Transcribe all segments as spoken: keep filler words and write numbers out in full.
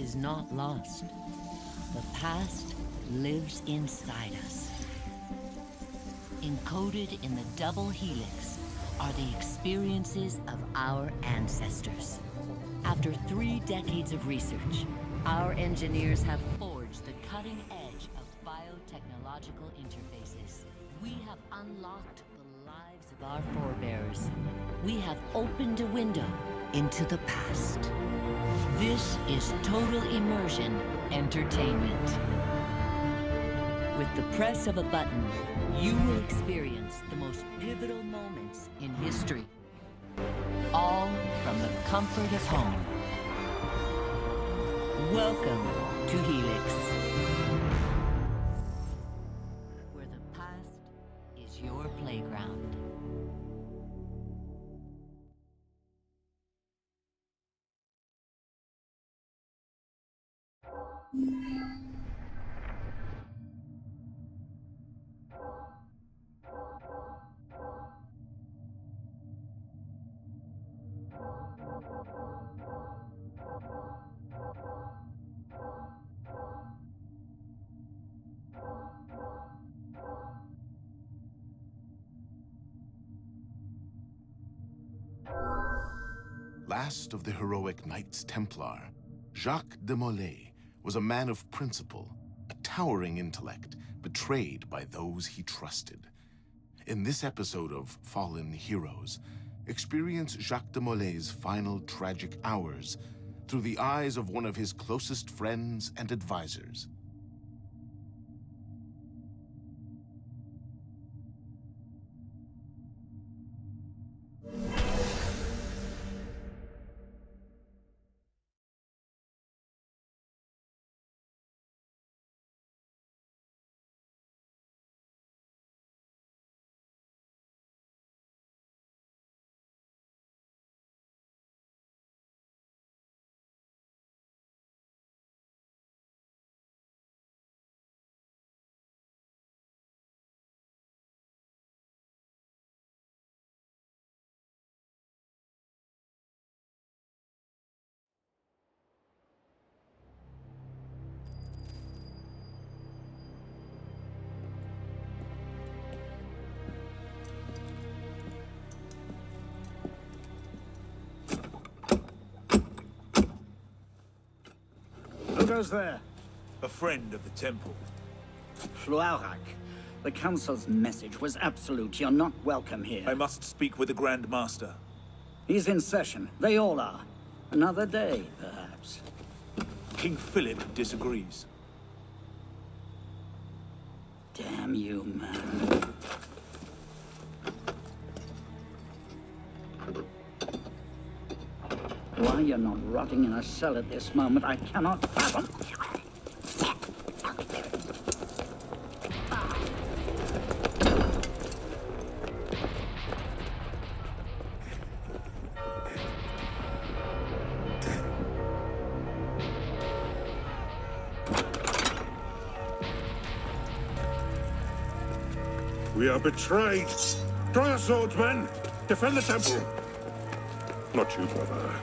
is not lost. The past lives inside us. Encoded in the double helix are the experiences of our ancestors. After three decades of research, our engineers have forged the cutting edge of biotechnological interfaces. We have unlocked the lives of our forebears. We have opened a window into the past. This is Total Immersion Entertainment. With the press of a button, you will experience the most pivotal moments in history. All from the comfort of home. Welcome to Helix, where the past is your playground. Last of the heroic Knights Templar, Jacques de Molay was a man of principle, a towering intellect, betrayed by those he trusted. In this episode of Fallen Heroes, experience Jacques de Molay's final tragic hours through the eyes of one of his closest friends and advisors. Who's there? A friend of the temple. Fluorac, the council's message was absolute. You're not welcome here. I must speak with the Grand Master. He's in session. They all are. Another day, perhaps. King Philip disagrees. Damn you, man. Why you're not rotting in a cell at this moment, I cannot fathom. We are betrayed. Draw your swords, men. Defend the temple. Not you, brother.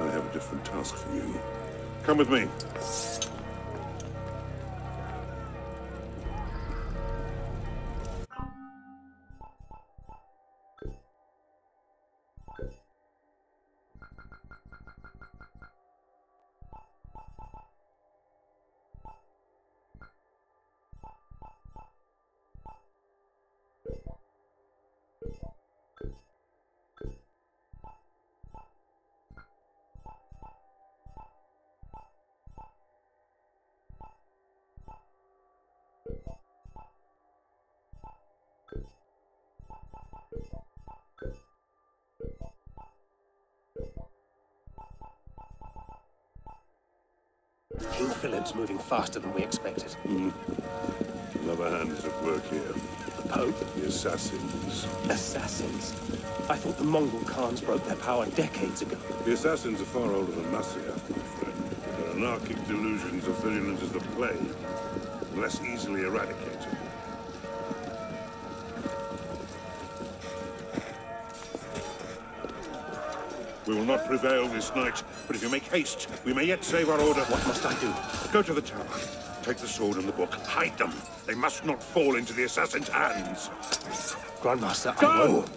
I have a different task for you. Come with me. King Philip's moving faster than we expected. Mm. Another hand is at work here. The Pope? The Assassins. Assassins? I thought the Mongol Khans broke their power decades ago. The Assassins are far older than Masyaf, my friend. Their anarchic delusions are virulent as the plague, and less easily eradicated. We will not prevail this night, but if you make haste, we may yet save our order. What must I do? Go to the tower. Take the sword and the book. Hide them. They must not fall into the assassin's hands. Grandmaster, go! I will.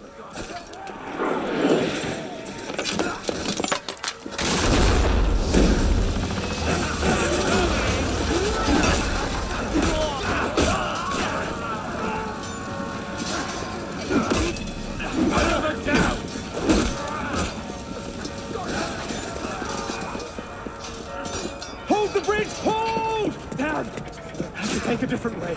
Take a different way.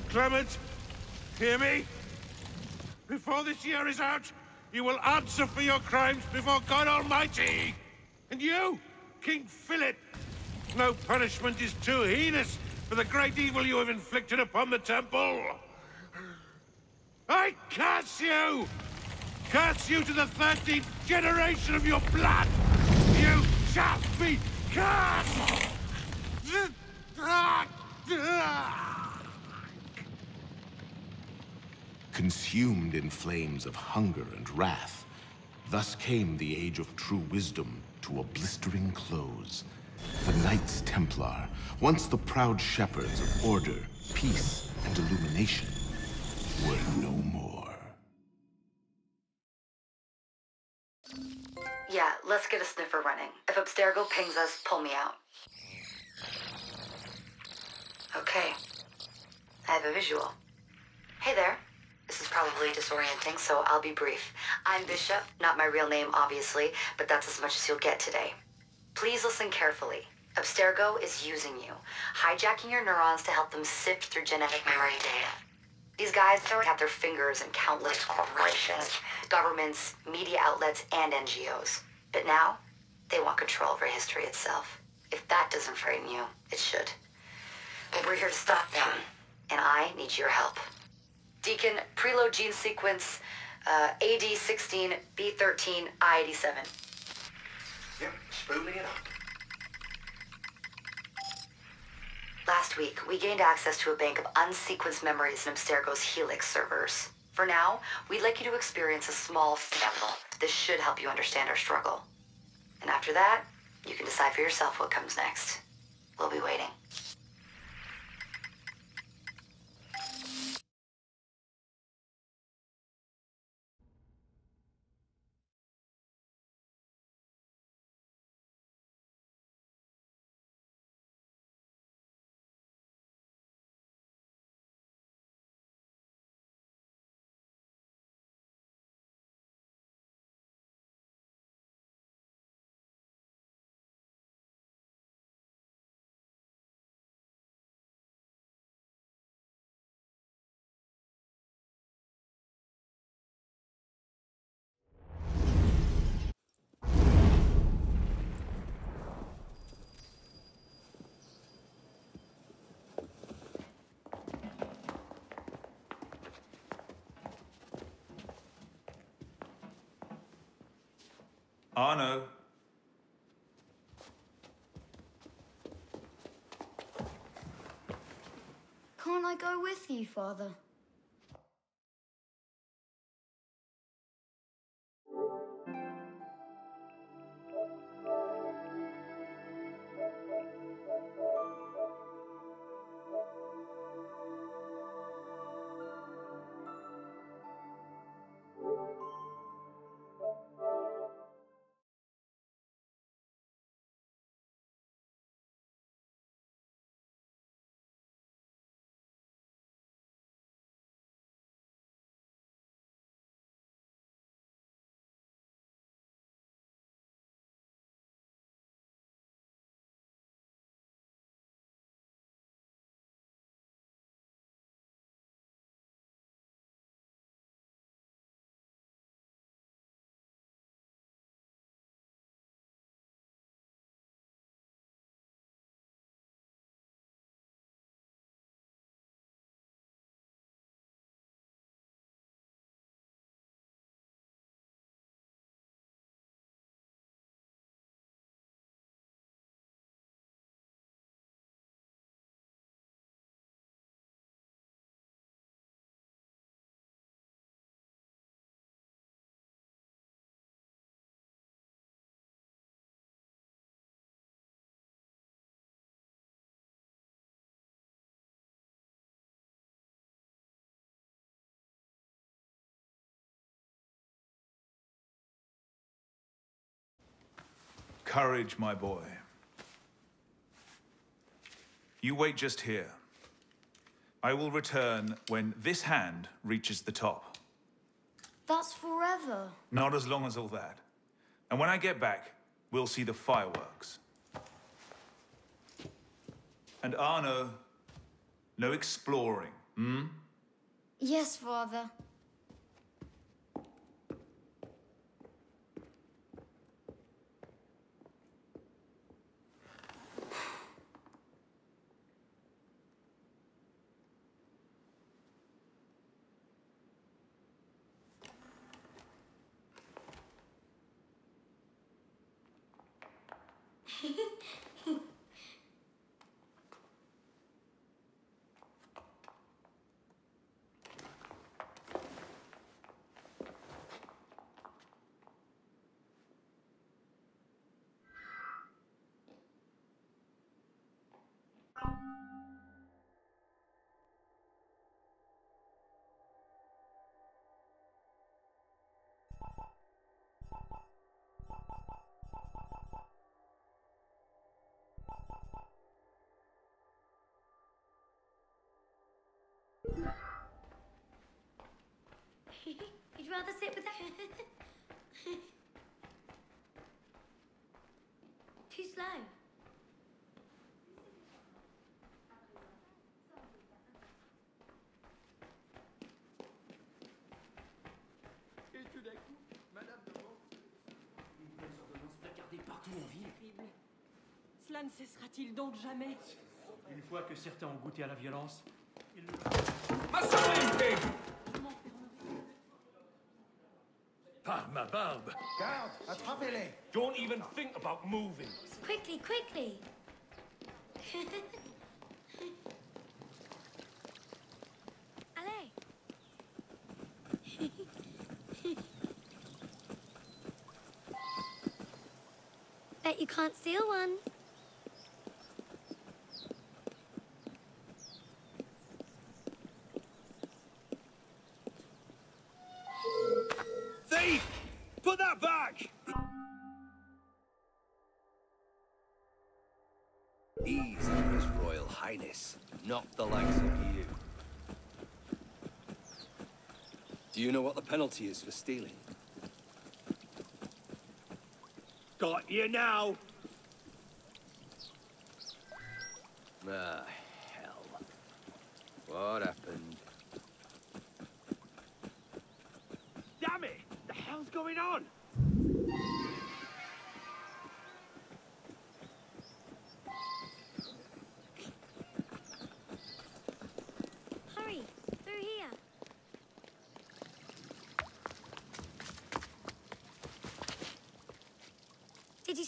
Pope Clement, hear me? Before this year is out, you will answer for your crimes before God Almighty! And you, King Philip, no punishment is too heinous for the great evil you have inflicted upon the temple! I curse you! Curse you to the thirteenth generation of your blood! You shall be cursed! Consumed in flames of hunger and wrath, thus came the age of true wisdom to a blistering close. The Knights Templar, once the proud shepherds of order, peace, and illumination, were no more. Yeah, let's get a sniffer running. If Abstergo pings us, pull me out. Okay. I have a visual. Hey there. This is probably disorienting, so I'll be brief. I'm Bishop, not my real name, obviously, but that's as much as you'll get today. Please listen carefully. Abstergo is using you, hijacking your neurons to help them sift through genetic memory data. These guys have their fingers in countless corporations, governments, media outlets, and N G Os. But now, they want control over history itself. If that doesn't frighten you, it should. But we're here to stop them, and I need your help. Deacon, preload gene sequence uh, A D sixteen B thirteen I eighty-seven. Yep, spooling it up. Last week, we gained access to a bank of unsequenced memories in Abstergo's Helix servers. For now, we'd like you to experience a small sample. This should help you understand our struggle. And after that, you can decide for yourself what comes next. We'll be waiting. Arno. Can't I go with you, Father? Courage, my boy. You wait just here. I will return when this hand reaches the top. That's forever. Not as long as all that. And when I get back, we'll see the fireworks. And Arno, no exploring, Hmm? Yes, Father. You'd rather sit with that? Too slow. Et tout d'un coup, Madame de Mont... Une bonne ordonnance placardée partout en ville. Horrible. Cela ne cessera-t-il donc jamais? Une fois que certains ont goûté à la violence, ils le... Assemblée! Par ma barbe! Garde! Attrapez-les! Don't even think about moving! Quickly, quickly! Allez! Bet you can't steal one. Not the likes of you. Do you know what the penalty is for stealing? Got you now! Ah, hell. What happened? Damn it! The hell's going on?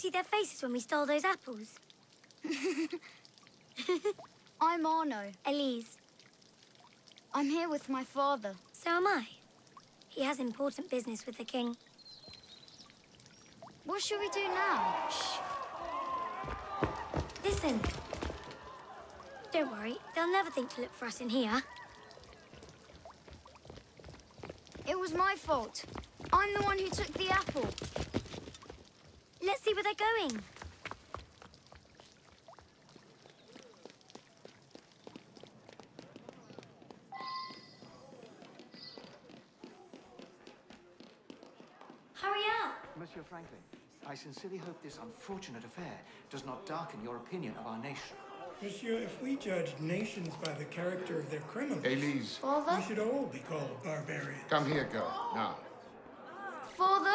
See their faces when we stole those apples. I'm Arno. Elise. I'm here with my father. So am I. He has important business with the king. What should we do now? Shh. Listen. Don't worry, they'll never think to look for us in here. It was my fault. I'm the one who took the apple. Let's see where they're going. Hurry up! Monsieur Franklin, I sincerely hope this unfortunate affair does not darken your opinion of our nation. Monsieur, if we judged nations by the character of their criminals... Elise. Father? We should all be called barbarians. Come here, girl, now. Father?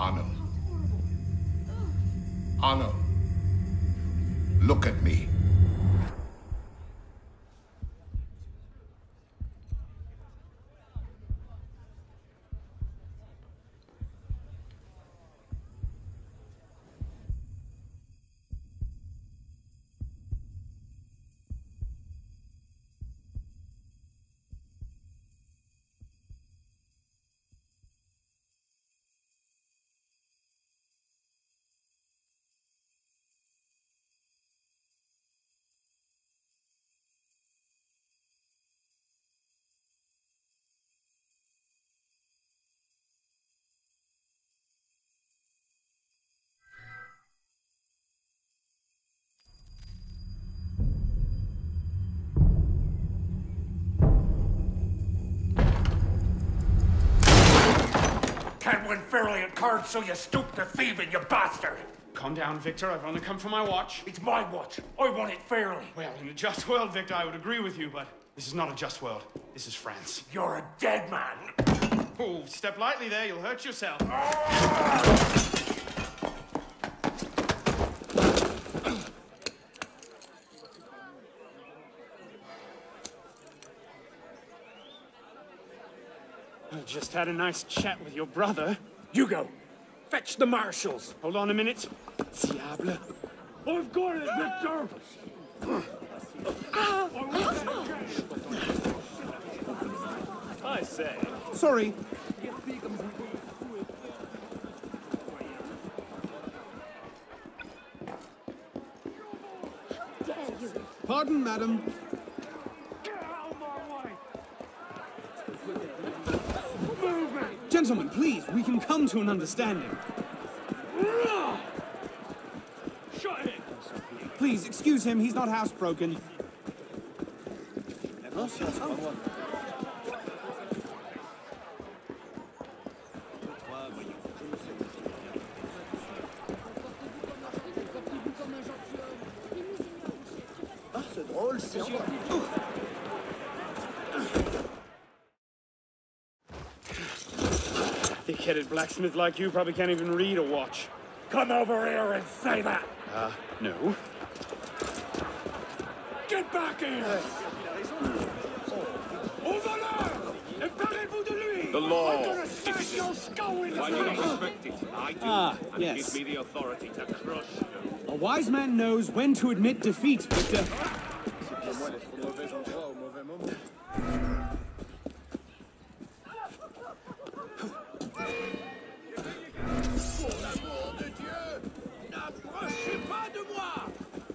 Arno. Arno. Look at me. hard, so you stoop to thieving, you bastard! Calm down, Victor. I've only come for my watch. It's my watch. I want it fairly. Well, in a just world, Victor, I would agree with you, but this is not a just world. This is France. You're a dead man. Oh, step lightly there. You'll hurt yourself. I just had a nice chat with your brother. Hugo, fetch the marshals. Hold on a minute. Diable. I've got it, Victor! I say. Sorry. Pardon, madam. Gentlemen, please, we can come to an understanding. Please, excuse him, he's not housebroken. Oh. Thick-headed blacksmith like you probably can't even read or watch. Come over here and say that! Uh, no. Get back here! Au voleur! And parlez-vous de lui! The law! I'm gonna smash your skull in the face! Why do you not respect it? I do. Ah, and yes. Give me the authority to crush you. A wise man knows when to admit defeat, Victor.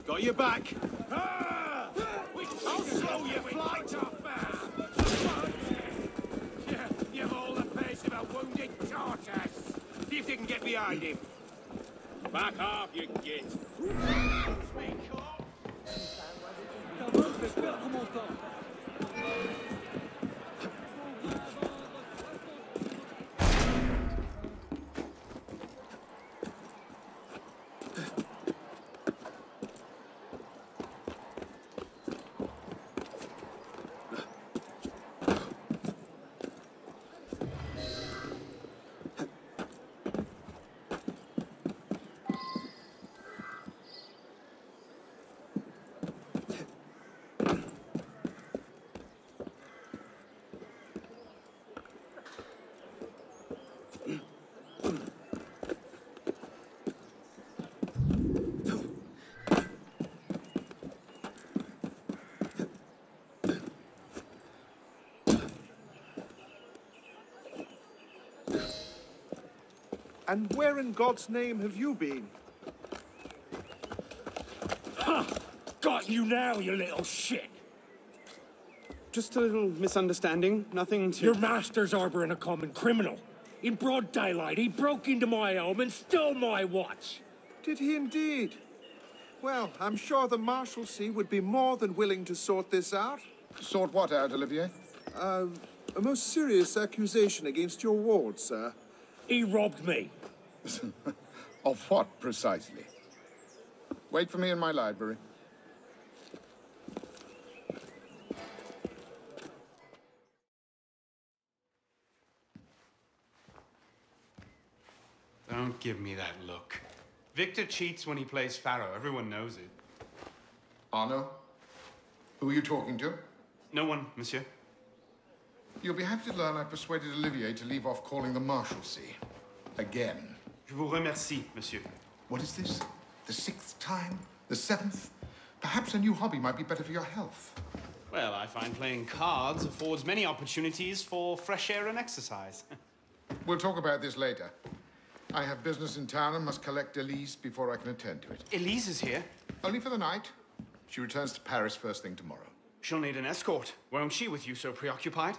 Got your back. Ah! I'll slow your flight up, man. Yeah, you've all the face of a wounded tortoise. See if they can get behind him. Back up, you git. And where in God's name have you been? Ha! Got you now, you little shit! Just a little misunderstanding, nothing to... Your master's arbouring a common criminal. In broad daylight, he broke into my home and stole my watch. Did he indeed? Well, I'm sure the Marshalsea would be more than willing to sort this out. Sort what out, Olivier? Uh, a most serious accusation against your ward, sir. He robbed me. Of what, precisely? Wait for me in my library. Don't give me that look. Victor cheats when he plays Pharaoh. Everyone knows it. Arno? Who are you talking to? No one, monsieur. You'll be happy to learn I persuaded Olivier to leave off calling the Marshalsea. Again. Je vous remercie, monsieur. What is this? The sixth time? The seventh? Perhaps a new hobby might be better for your health. Well, I find playing cards affords many opportunities for fresh air and exercise. We'll talk about this later. I have business in town and must collect Elise before I can attend to it. Elise is here? Only for the night. She returns to Paris first thing tomorrow. She'll need an escort, won't she, with you so preoccupied?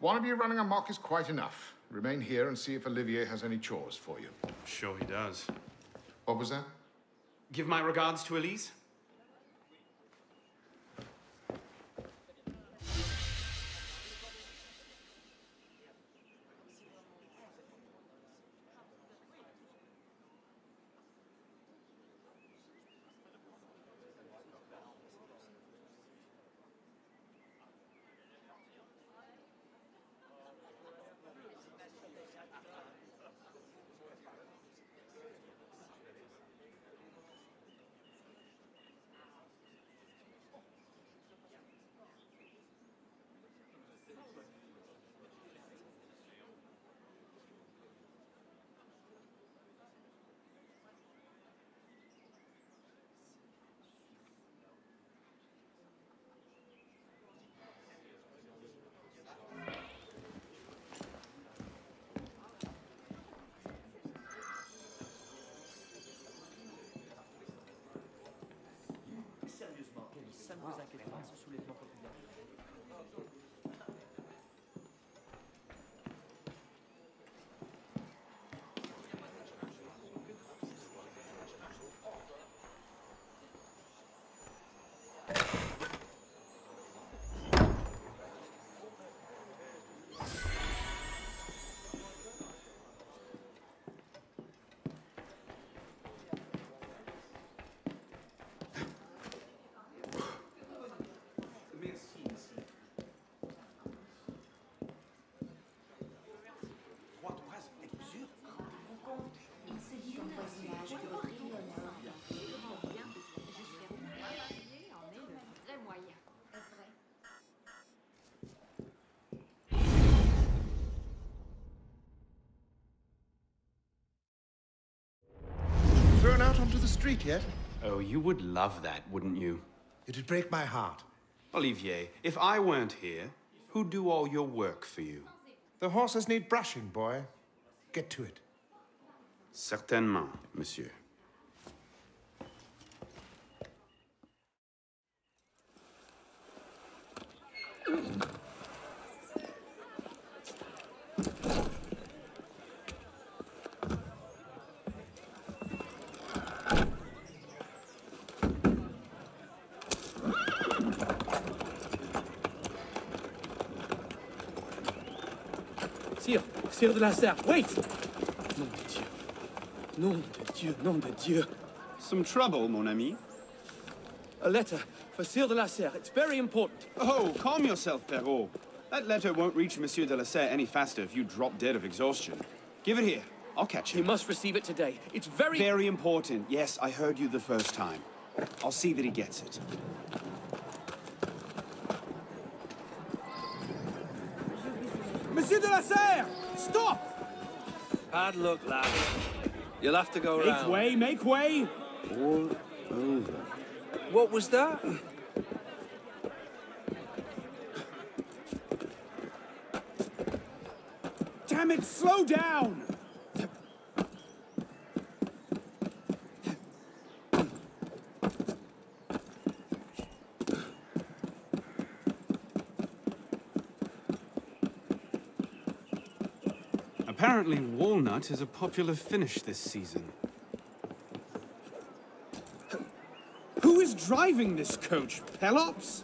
One of you running amok is quite enough. Remain here and see if Olivier has any chores for you. I'm sure he does. What was that? Give my regards to Elise. vous inquiétez pas, ce soulèvement populaire. Onto the street yet? Oh, you would love that, wouldn't you? It'd break my heart. Olivier, if I weren't here, who'd do all your work for you? The horses need brushing, boy. Get to it. Certainement, monsieur. Sire de la Serre, wait! Nom de Dieu. Nom de Dieu, nom de Dieu. Some trouble, mon ami? A letter for Sire de la Serre. It's very important. Oh, calm yourself, Perrault. That letter won't reach Monsieur de la Serre any faster if you drop dead of exhaustion. Give it here. I'll catch you. You must receive it today. It's very... Very important. Yes, I heard you the first time. I'll see that he gets it. Monsieur de la Serre! Stop! Bad luck, lad. You'll have to go round. Make way, make way! All over. What was that? Damn it, slow down! Apparently, walnut is a popular finish this season. Who is driving this coach, Pelops?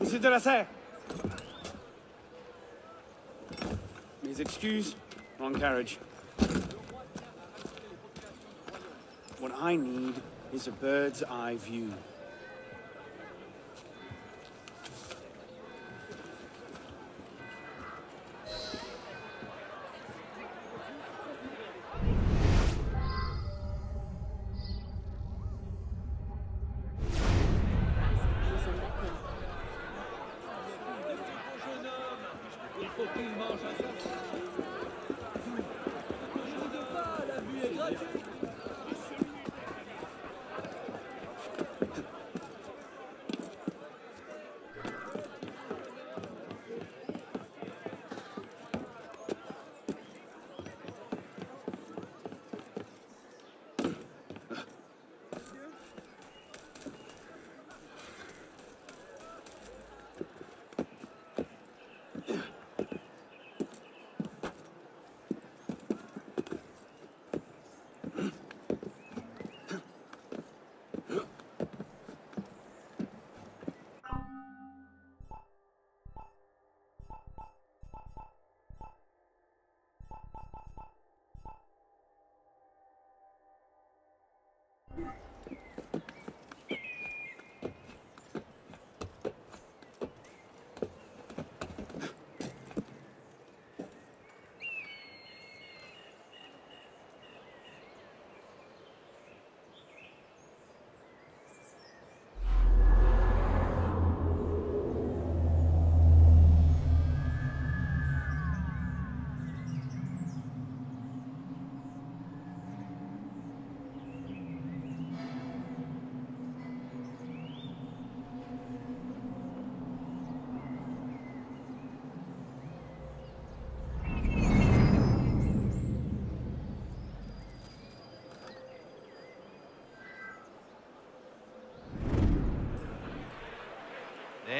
Monsieur de la Serre! Mes excuses, wrong carriage. What I need is a bird's eye view.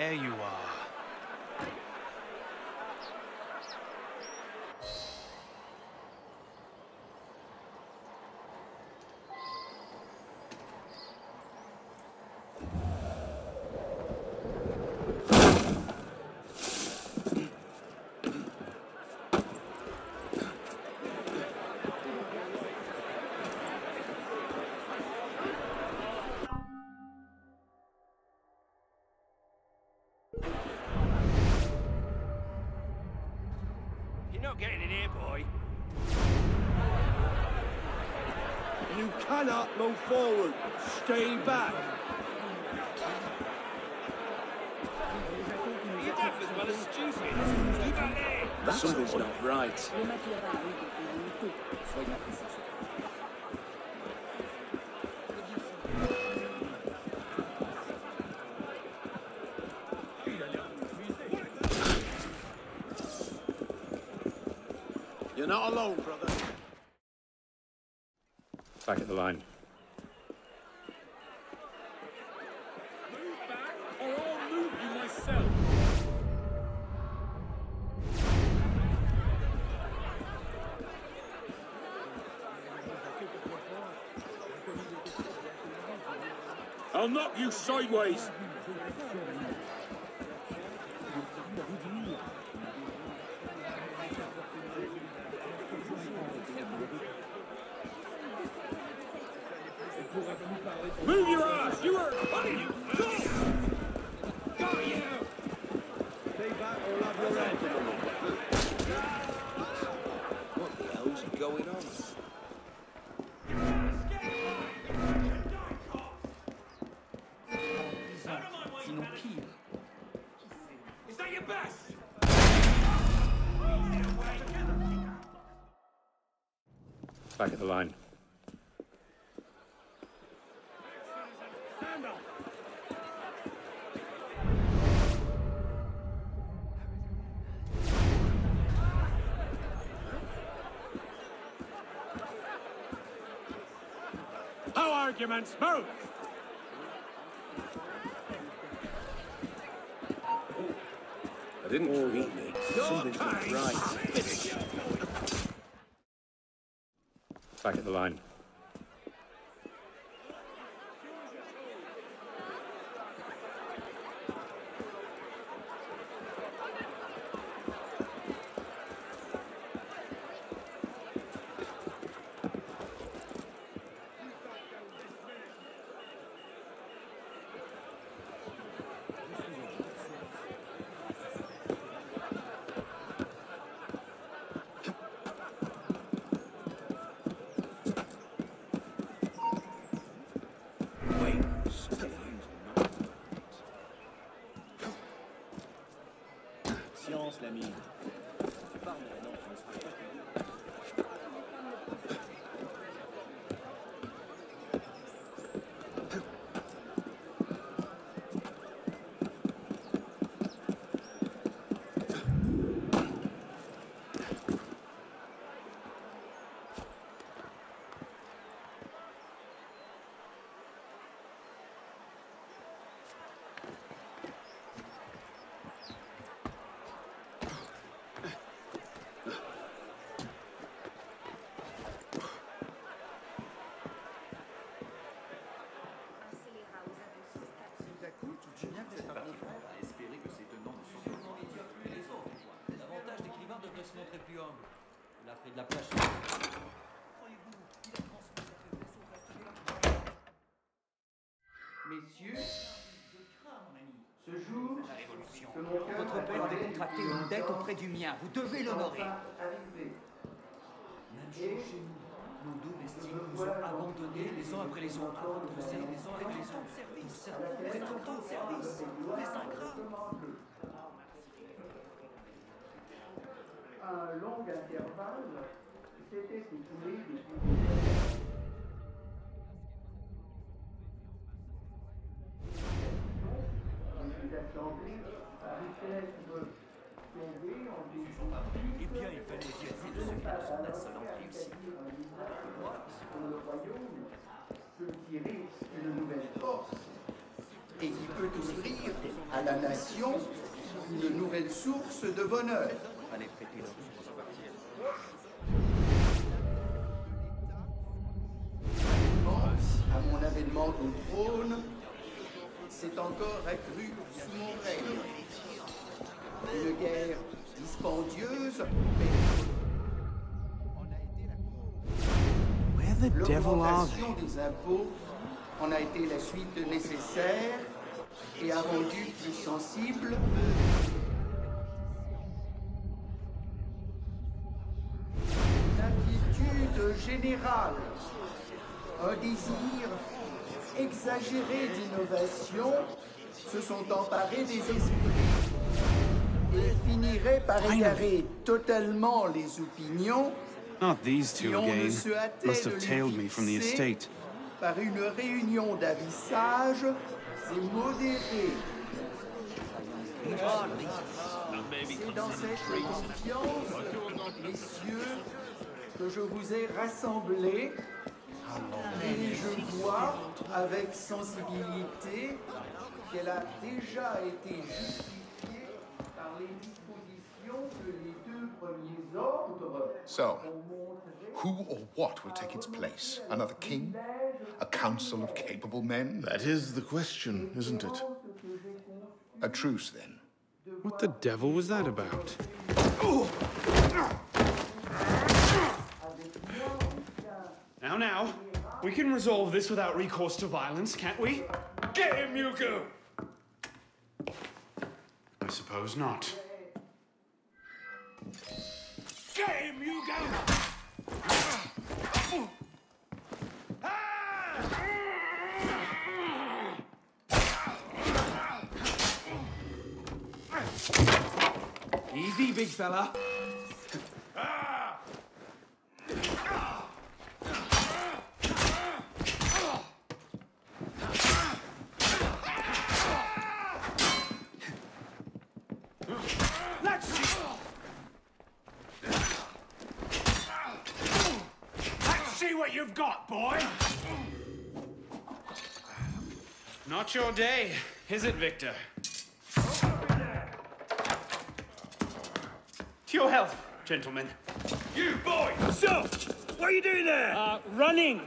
There you are. Getting in here, boy. You cannot move forward. Stay back. You're deaf as well as stupid. Keep out there. Something's not right. Not alone, brother. Back at the line. Move back, or I'll move you myself. I'll knock you sideways. Move your ass! You are fighting! Go! Go, you! Stay back or I'll have your head. What the hell's going on? Is that your best? Back at the line. Arguments, move! I didn't oh, read me. Something's not right. Back at the line. Messieurs, ce jour, votre père avait contracté une dette auprès du mien. Vous devez l'honorer. Même chose chez nous. Nos domestiques nous ont abandonnés les uns après les autres. Nous sommes les uns après les autres. Service, prétendants de service, les ingrats. Un long intervalle, c'était ce qui voulait depuis... Eh bien, il fallait dire de ce qui sont insolente réussite. Pour le royaume, ce qui risque une nouvelle force. et qui peut ouvrir à la nation une nouvelle source de bonheur. Allez, prêtez-le. À mon avènement au trône, c'est encore accru sous mon règne. Une guerre dispendieuse. L'augmentation des impôts en a été la suite nécessaire et a rendu plus sensible. L'attitude générale. Un désir exagéré d'innovation se sont emparés des esprits et finiraient par égarer totalement les opinions qui ont ne se hâtaient de les fixer par une réunion d'avis sages et modérés. C'est dans cette confiance, messieurs, que je vous ai rassemblés. Et je vois, avec sensibilité, qu'elle a déjà été justifiée par les dispositions que les deux premiers ordres. So, who or what will take its place? Another king? A council of capable men? That is the question, isn't it? A truce, then. What the devil was that about? Oh! Now, now, we can resolve this without recourse to violence, can't we? Get him, Hugo! I suppose not. Get him, Hugo! Easy, big fella. You've got, boy! Not your day, is it, Victor? To your health, gentlemen. You, boy! So, what are you doing there? Uh, running!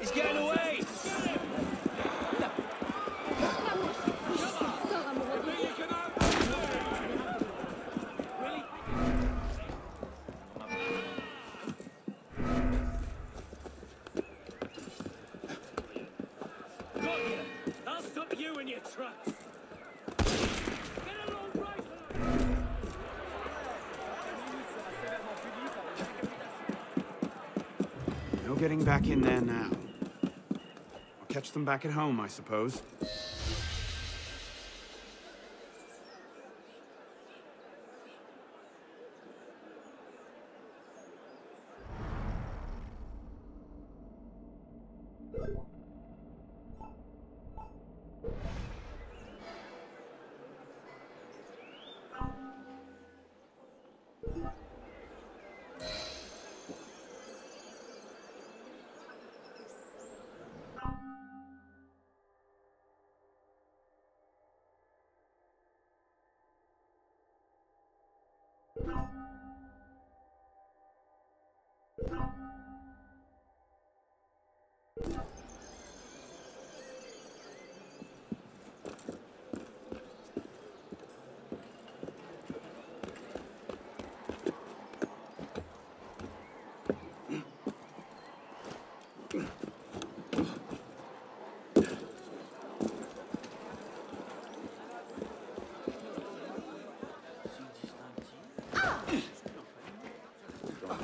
He's getting away! Get him! No getting back in there now. I'll catch them back at home, I suppose.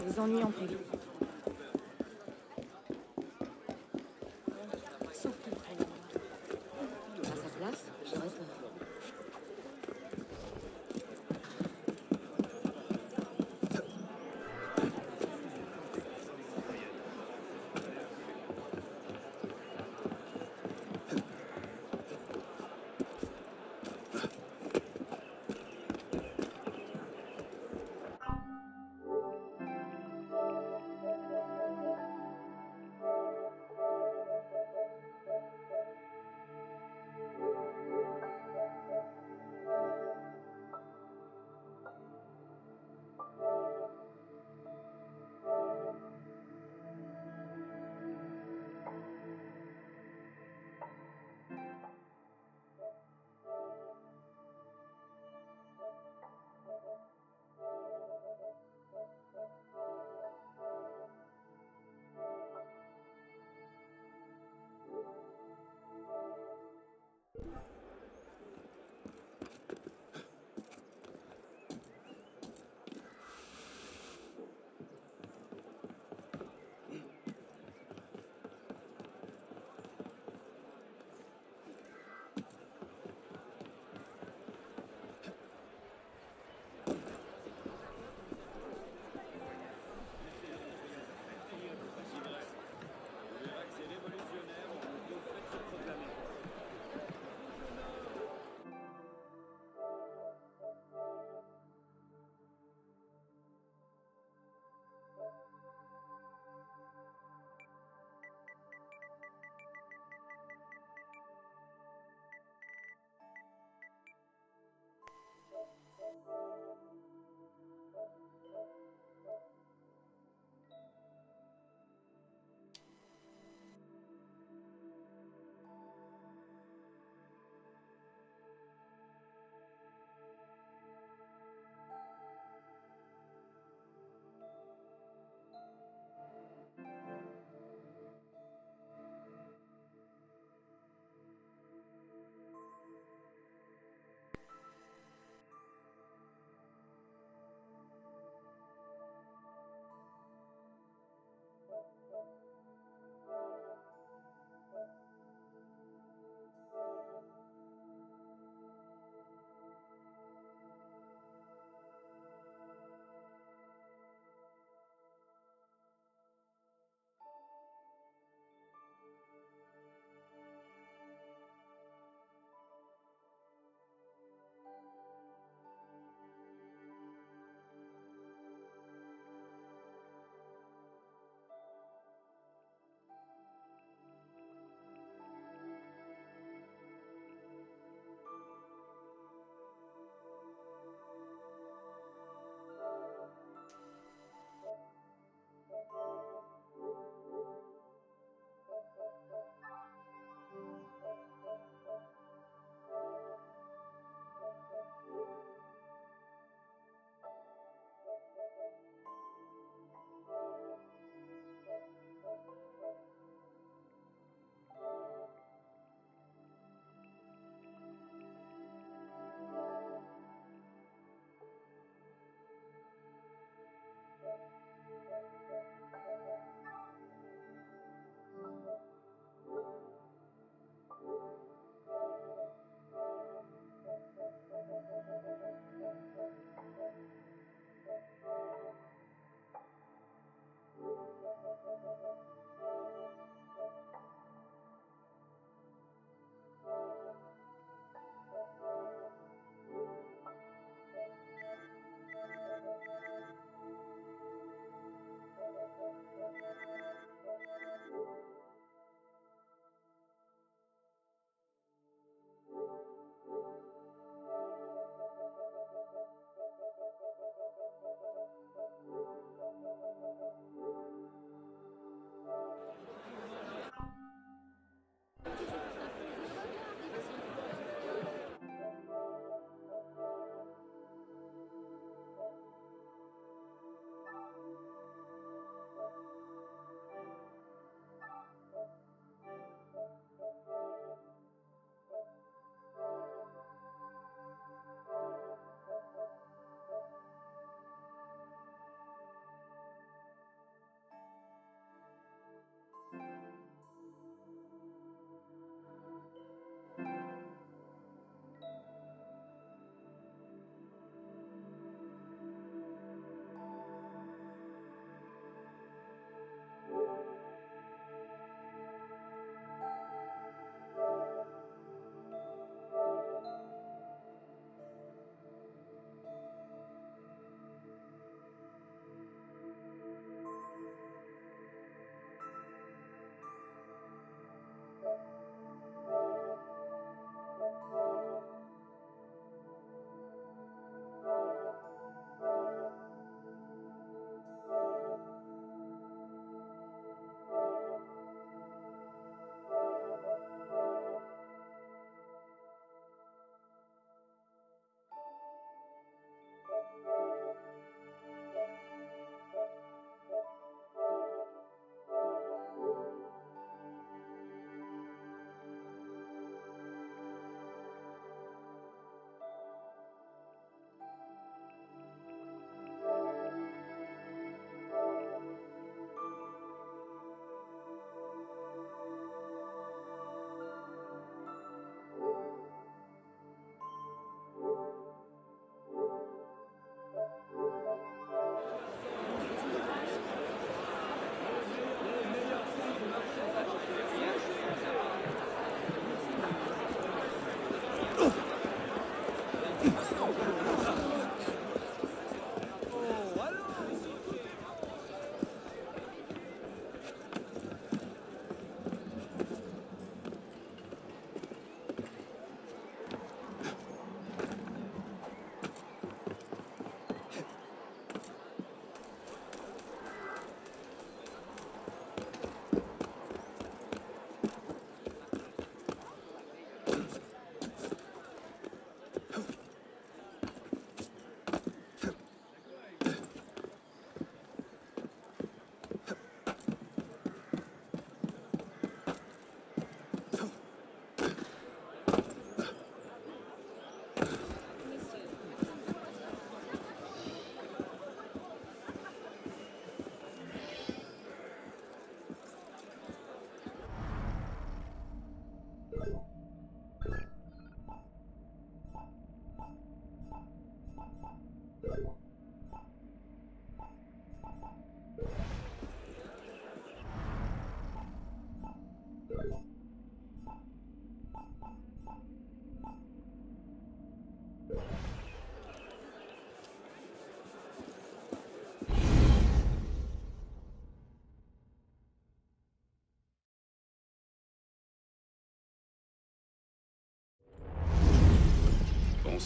Les ennuis en prévu. À sa place, je réponds.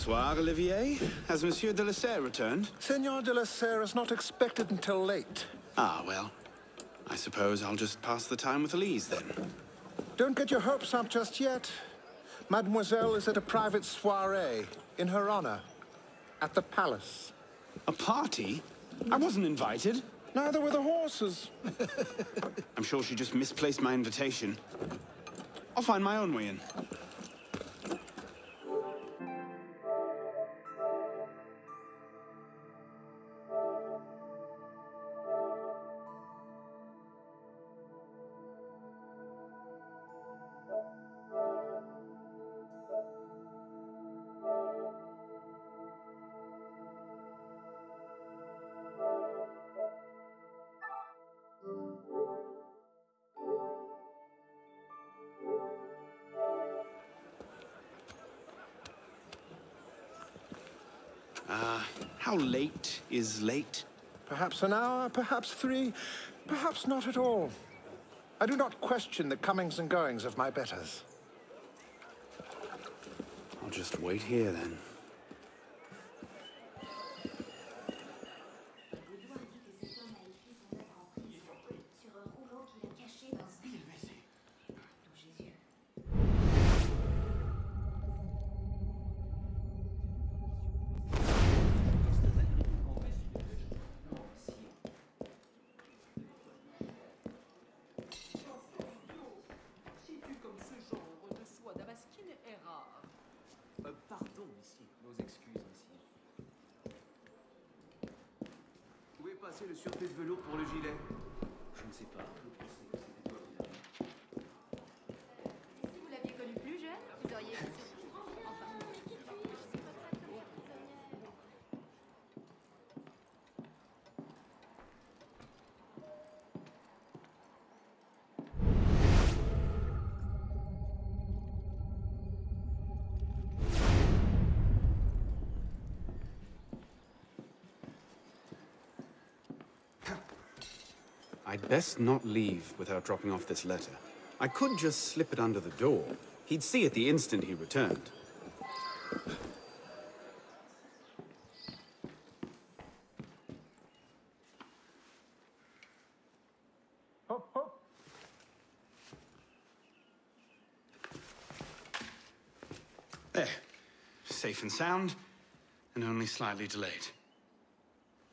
Bonsoir, Olivier. Has Monsieur de la Serre returned? Senor de la Serre is not expected until late. Ah, well. I suppose I'll just pass the time with Elise, then. Don't get your hopes up just yet. Mademoiselle is at a private soiree in her honor, at the palace. A party? I wasn't invited. Neither were the horses. I'm sure she just misplaced my invitation. I'll find my own way in. Ah, uh, how late is late? Perhaps an hour, perhaps three, perhaps not at all. I do not question the comings and goings of my betters. I'll just wait here, then. Le sûreté de velours pour le gilet. Je ne sais pas. Si vous l'aviez connu plus jeune, vous auriez été surpris. I'd best not leave without dropping off this letter. I could just slip it under the door. He'd see it the instant he returned. Hop, hop. There. Safe and sound, and only slightly delayed.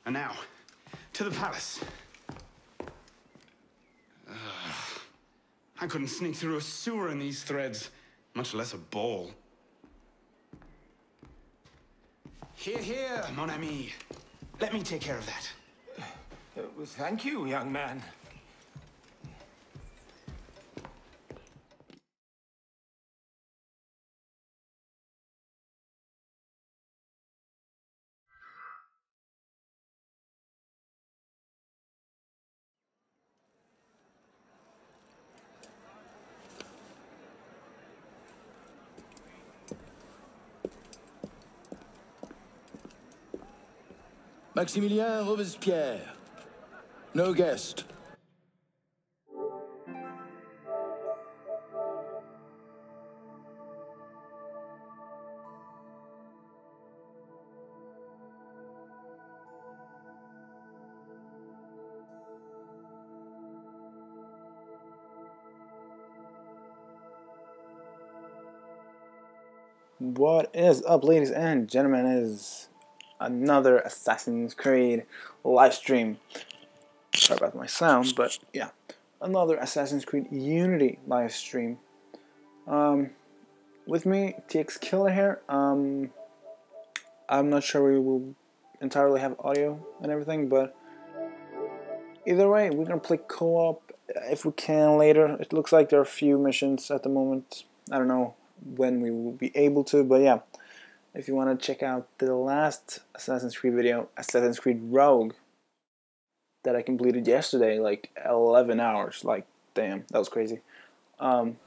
And now, to the palace. I couldn't sneak through a sewer in these threads, much less a ball. Here, here, mon ami. Let me take care of that. Uh, well, thank you, young man. Maximilian Robespierre. No guest. What is up, ladies and gentlemen? Is another Assassin's Creed live stream. Sorry about my sound, but yeah, another Assassin's Creed Unity live stream. Um, with me, TXKiller here. Um, I'm not sure we will entirely have audio and everything, but either way, we're gonna play co-op if we can later. It looks like there are a few missions at the moment. I don't know when we will be able to, but yeah. If you want to check out the last Assassin's Creed video, Assassin's Creed Rogue, that I completed yesterday, like eleven hours, like damn, that was crazy, um,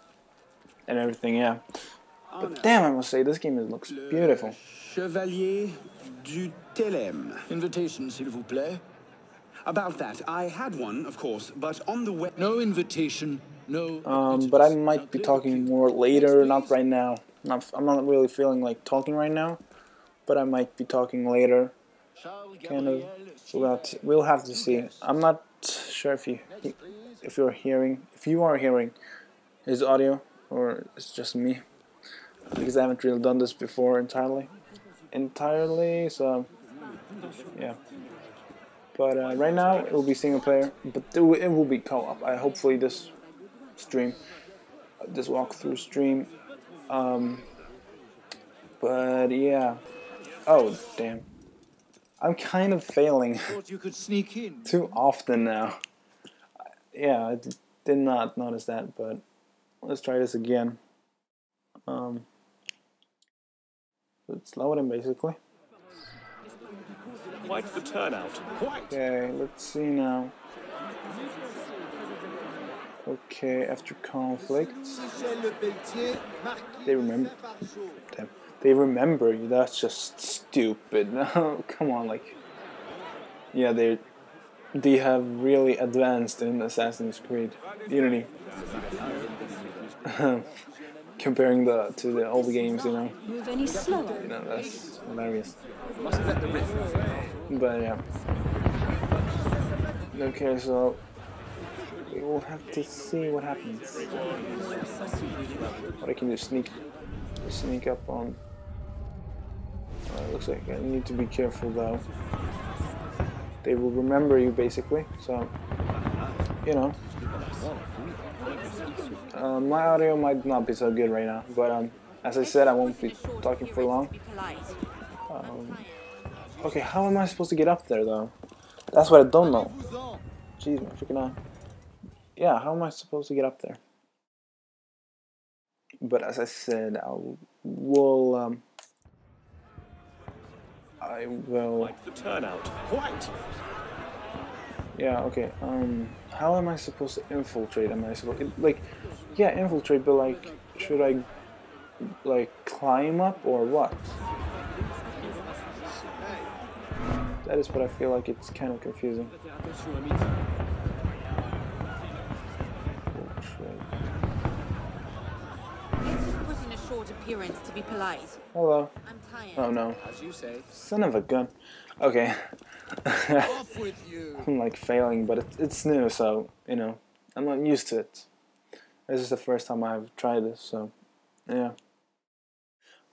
and everything, yeah. But damn, I must say this game looks beautiful. Chevalier du Telem. Invitation, s'il vous plaît. About that, I had one, of course, but on the way. No invitation, no. Um, but I might be talking more later, not right now. I'm not really feeling like talking right now, but I might be talking later, kind of. But we'll have to see. I'm not sure if you if you're hearing if you are hearing his audio or it's just me, because I haven't really done this before entirely, entirely. So yeah. But uh, right now it will be single player, but it will, it will be co-op. I hopefully this stream, this walkthrough stream. Um, but yeah. Oh damn, I'm kind of failing you could sneak in. Too often now. Yeah, I did not notice that, but let's try this again. Um, let's load him basically. Quite the turnout. Okay, let's see now. Okay, after conflict, they remember. Damn, they remember you. That's just stupid. No, come on, like, yeah, they they have really advanced in Assassin's Creed Unity. Comparing the to the old games, you know. Move any slower. You know, that's hilarious. But yeah. Okay, so we will have to see what happens. What I can do, sneak, sneak up on. Oh, it looks like I need to be careful though. They will remember you basically, so you know. Uh, my audio might not be so good right now, but um, as I said, I won't be talking for long. Um, okay, how am I supposed to get up there though? That's what I don't know. Jeez, my freaking eye. Yeah, how am I supposed to get up there? But as I said, I will. Um, I will. Like the turnout. Quite. Yeah. Okay. Um. How am I supposed to infiltrate? Am I supposed like, yeah, infiltrate? But like, should I like climb up or what? That is what I feel like. It's kind of confusing. Putting a short appearance to be polite. Hello. I'm tired. Oh no. As you say. Son of a gun. Okay. Off with you. I'm like failing, but it, it's new, so you know I'm not used to it. This is the first time I've tried this, so yeah.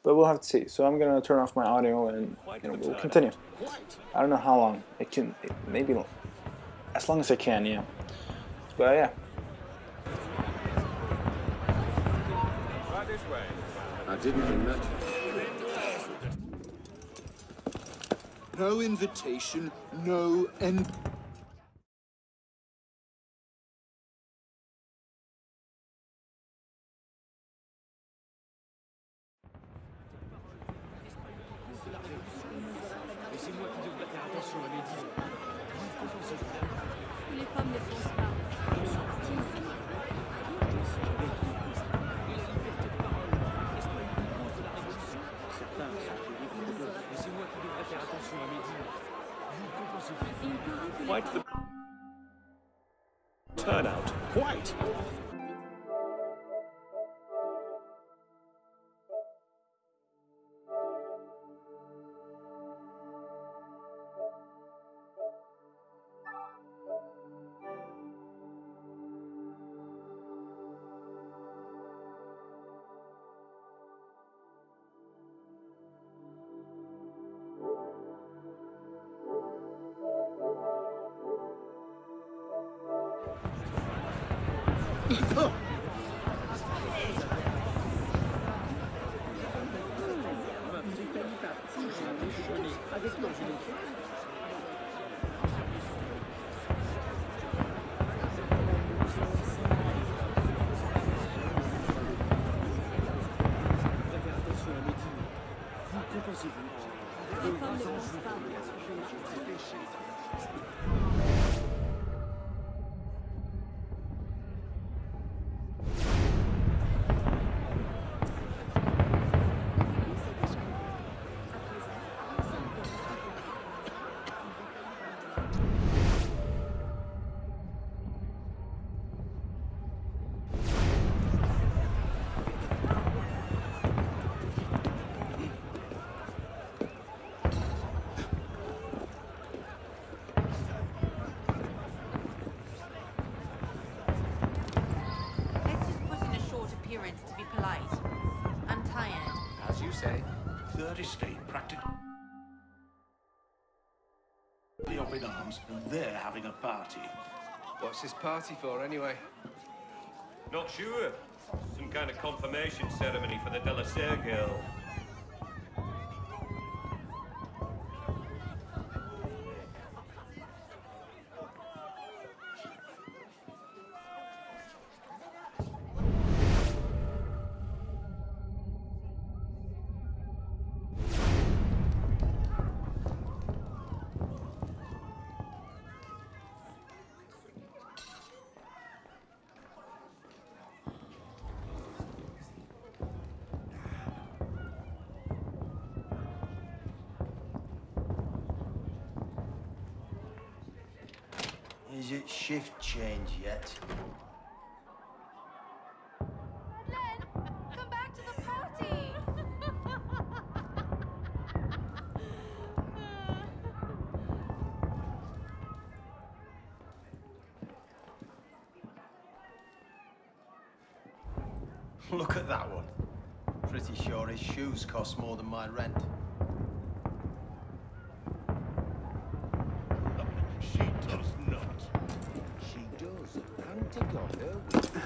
But we'll have to see. So I'm gonna turn off my audio and you know, we'll continue. I don't know how long it can. It, maybe as long as I can, yeah. But yeah. I didn't imagine. No invitation, no end. third estate practically up in arms, and they're having a party. What's this party for, anyway? Not sure. Some kind of confirmation ceremony for the De La Serre girl. Is it shift change yet? Madeleine, come back to the party! Look at that one. Pretty sure his shoes cost more than my rent.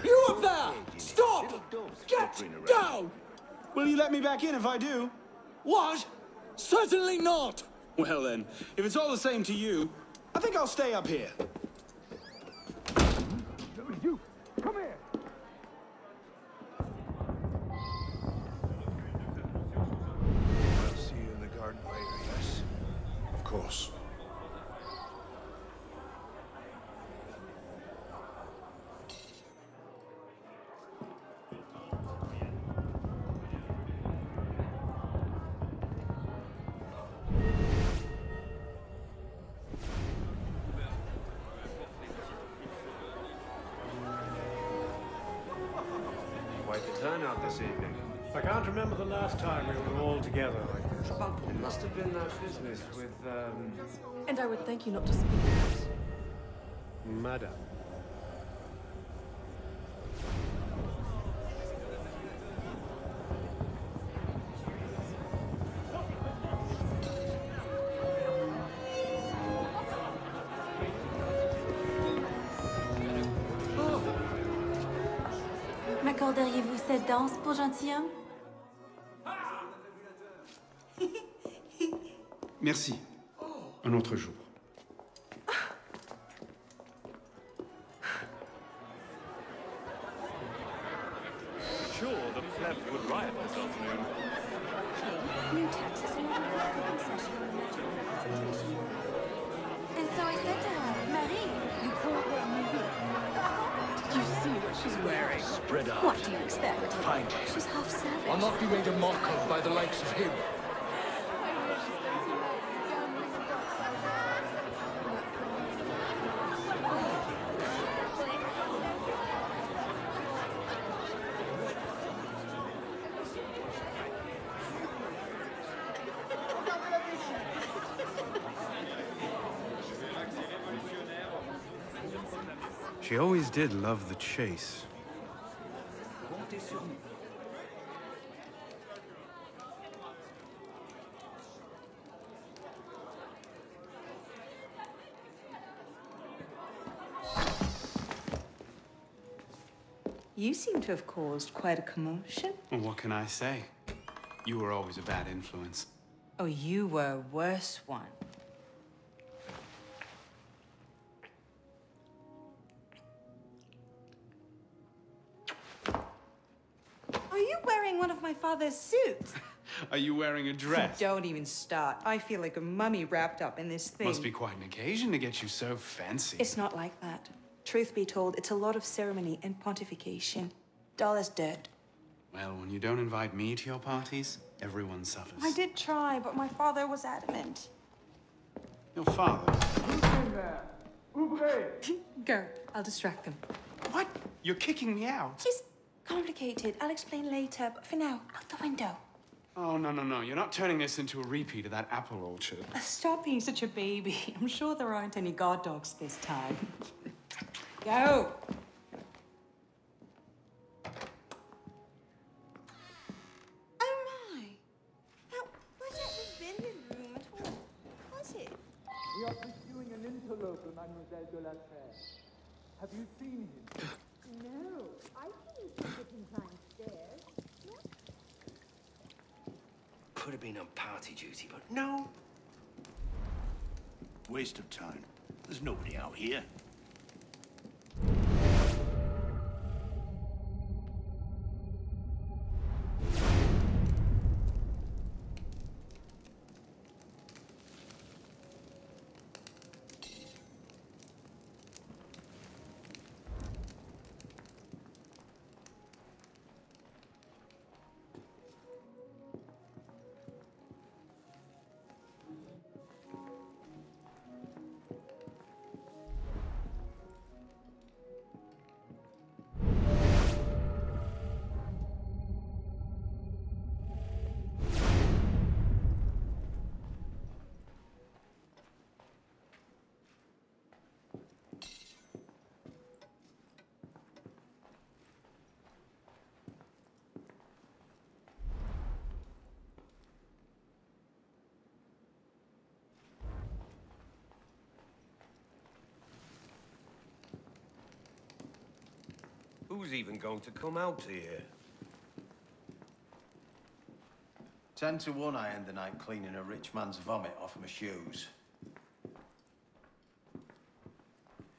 You up there! Stop! Get down! Will you let me back in if I do? What? Certainly not! Well then, if it's all the same to you, I think I'll stay up here. You, come here! I'll see you in the garden later, yes? Of course. Remember the last time we were all together like this? It must have been that business with, um... And I would thank you not to speak out. Madam. Oh. M'accorderiez-vous cette danse pour gentilhomme? Merci. Un autre jour. Sure, the pleb would riot this afternoon. New taxes and And so I said to her, Marie, you called her Marie. Did you see what she's wearing? Spread out. What do you expect? Pine. She's half savage. I'll not be made a mock of by the likes of him. She always did love the chase. You seem to have caused quite a commotion. Well, what can I say? You were always a bad influence. Oh, you were a worse one. Father's suit. Are you wearing a dress? Don't even start. I feel like a mummy wrapped up in this thing. Must be quite an occasion to get you so fancy. It's not like that. Truth be told, it's a lot of ceremony and pontification. Dollar's dead. Well, when you don't invite me to your parties, everyone suffers. I did try, but my father was adamant. Your father? Go. I'll distract them. What? You're kicking me out? He's complicated. I'll explain later, but for now, out the window. Oh, no, no, no. You're not turning this into a repeat of that apple orchard. Stop being such a baby. I'm sure there aren't any guard dogs this time. Go! Oh, my. That rogue, Mademoiselle de la Serre. Have you seen him? No, I didn't think it can climb stairs. Could have been on party duty, but no. Waste of time. There's nobody out here. Who's even going to come out here? Ten to one I end the night cleaning a rich man's vomit off my shoes.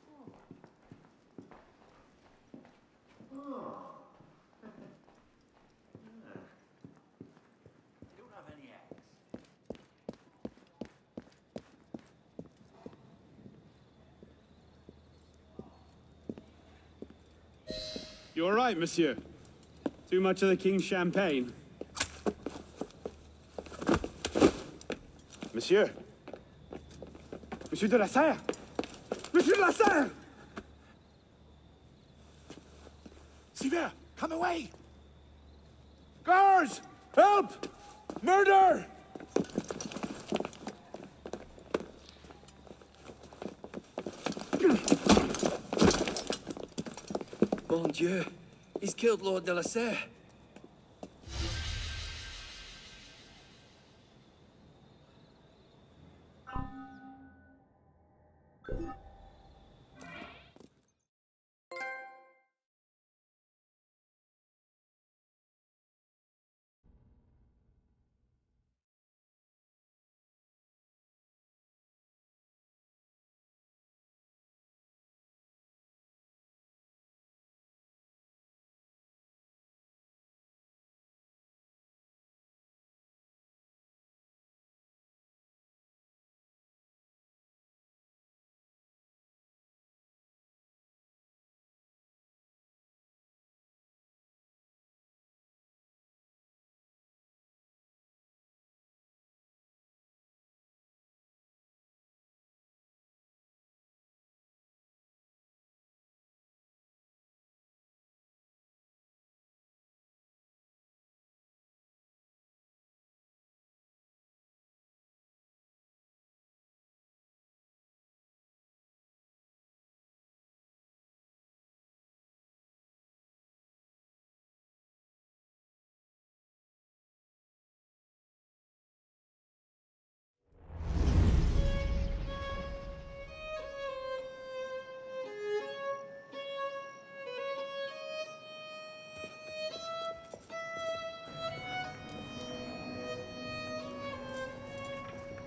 Oh. Oh. Yeah. You don't have any eggs. You all right, monsieur? Too much of the king's champagne? Monsieur? Monsieur de la Serre? Monsieur de la Serre! Sylvie, come away! Guards! Help! Murder! Mon Dieu, he's killed Lord de la Serre.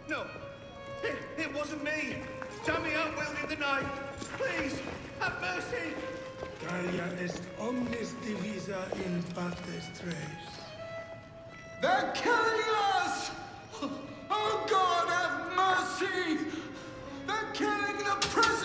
No, it, it wasn't me. Jammy up wielding the knife. Please, have mercy. Gallia est omnis divisa in partes tres. They're killing us! Oh, God, have mercy! They're killing the prisoners!